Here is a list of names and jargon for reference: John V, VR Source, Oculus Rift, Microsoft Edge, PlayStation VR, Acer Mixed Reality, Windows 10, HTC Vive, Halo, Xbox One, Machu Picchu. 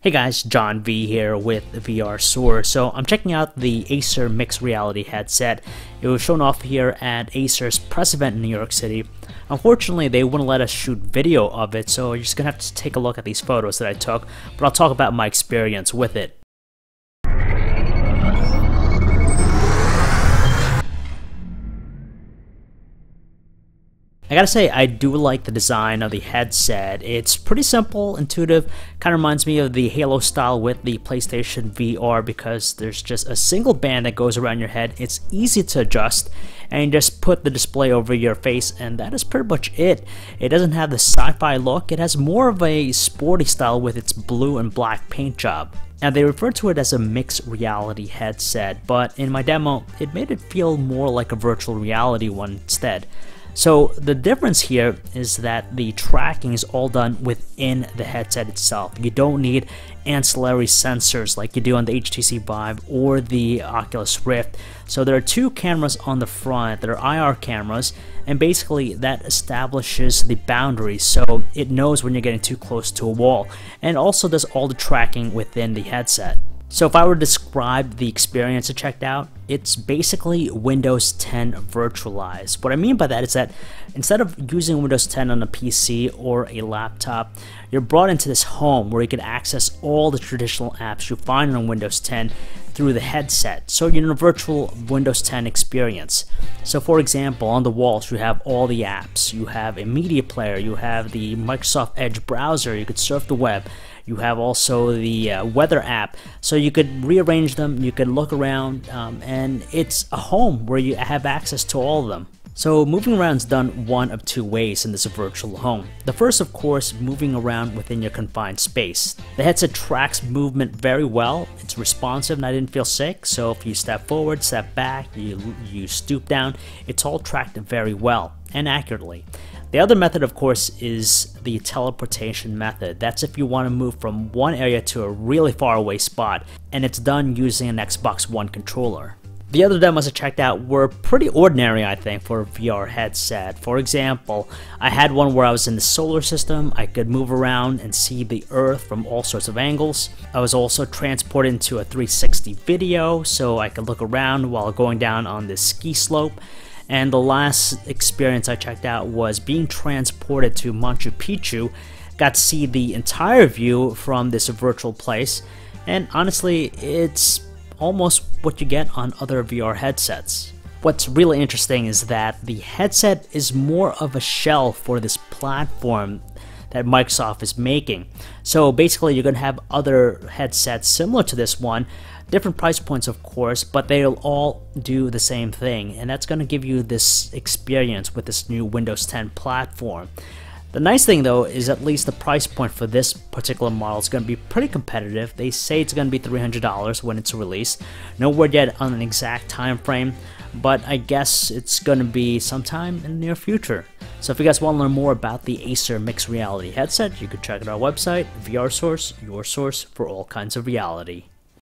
Hey guys, John V here with VR Source. So I'm checking out the Acer Mixed Reality headset. It was shown off here at Acer's press event in New York City. Unfortunately, they wouldn't let us shoot video of it, so you're just gonna have to take a look at these photos that I took, but I'll talk about my experience with it. I gotta say, I do like the design of the headset. It's pretty simple, intuitive, kind of reminds me of the Halo style with the PlayStation VR because there's just a single band that goes around your head. It's easy to adjust, and you just put the display over your face, and that is pretty much it. It doesn't have the sci-fi look, it has more of a sporty style with its blue and black paint job. Now they refer to it as a mixed reality headset, but in my demo, it made it feel more like a virtual reality one instead. So the difference here is that the tracking is all done within the headset itself. You don't need ancillary sensors like you do on the HTC Vive or the Oculus Rift. So there are two cameras on the front that are IR cameras, and basically that establishes the boundaries, so it knows when you're getting too close to a wall, and also does all the tracking within the headset. So if I were to describe the experience I checked out, it's basically Windows 10 virtualized. What I mean by that is that instead of using Windows 10 on a PC or a laptop, you're brought into this home where you can access all the traditional apps you find on Windows 10 through the headset. So you're in a virtual Windows 10 experience. So for example, on the walls you have all the apps, you have a media player, you have the Microsoft Edge browser, you could surf the web. You have also the weather app, so you could rearrange them, you could look around, and it's a home where you have access to all of them. So moving around is done one of two ways in this virtual home. The first, of course, moving around within your confined space. The headset tracks movement very well, it's responsive, and I didn't feel sick, so if you step forward, step back, you stoop down, it's all tracked very well and accurately. The other method, of course, is the teleportation method. That's if you want to move from one area to a really far away spot, and it's done using an Xbox One controller. The other demos I checked out were pretty ordinary, I think, for a VR headset. For example, I had one where I was in the solar system, I could move around and see the Earth from all sorts of angles. I was also transported into a 360 video, so I could look around while going down on this ski slope. And the last experience I checked out was being transported to Machu Picchu. Got to see the entire view from this virtual place, and honestly, it's almost what you get on other VR headsets. What's really interesting is that the headset is more of a shell for this platform that Microsoft is making. So basically you're gonna have other headsets similar to this one, different price points of course, but they'll all do the same thing, and that's gonna give you this experience with this new Windows 10 platform. The nice thing though is at least the price point for this particular model is gonna be pretty competitive. They say it's gonna be $300 when it's released. No word yet on an exact time frame, but I guess it's gonna be sometime in the near future. So if you guys want to learn more about the Acer Mixed Reality headset, you can check out our website, VR Source, your source for all kinds of reality.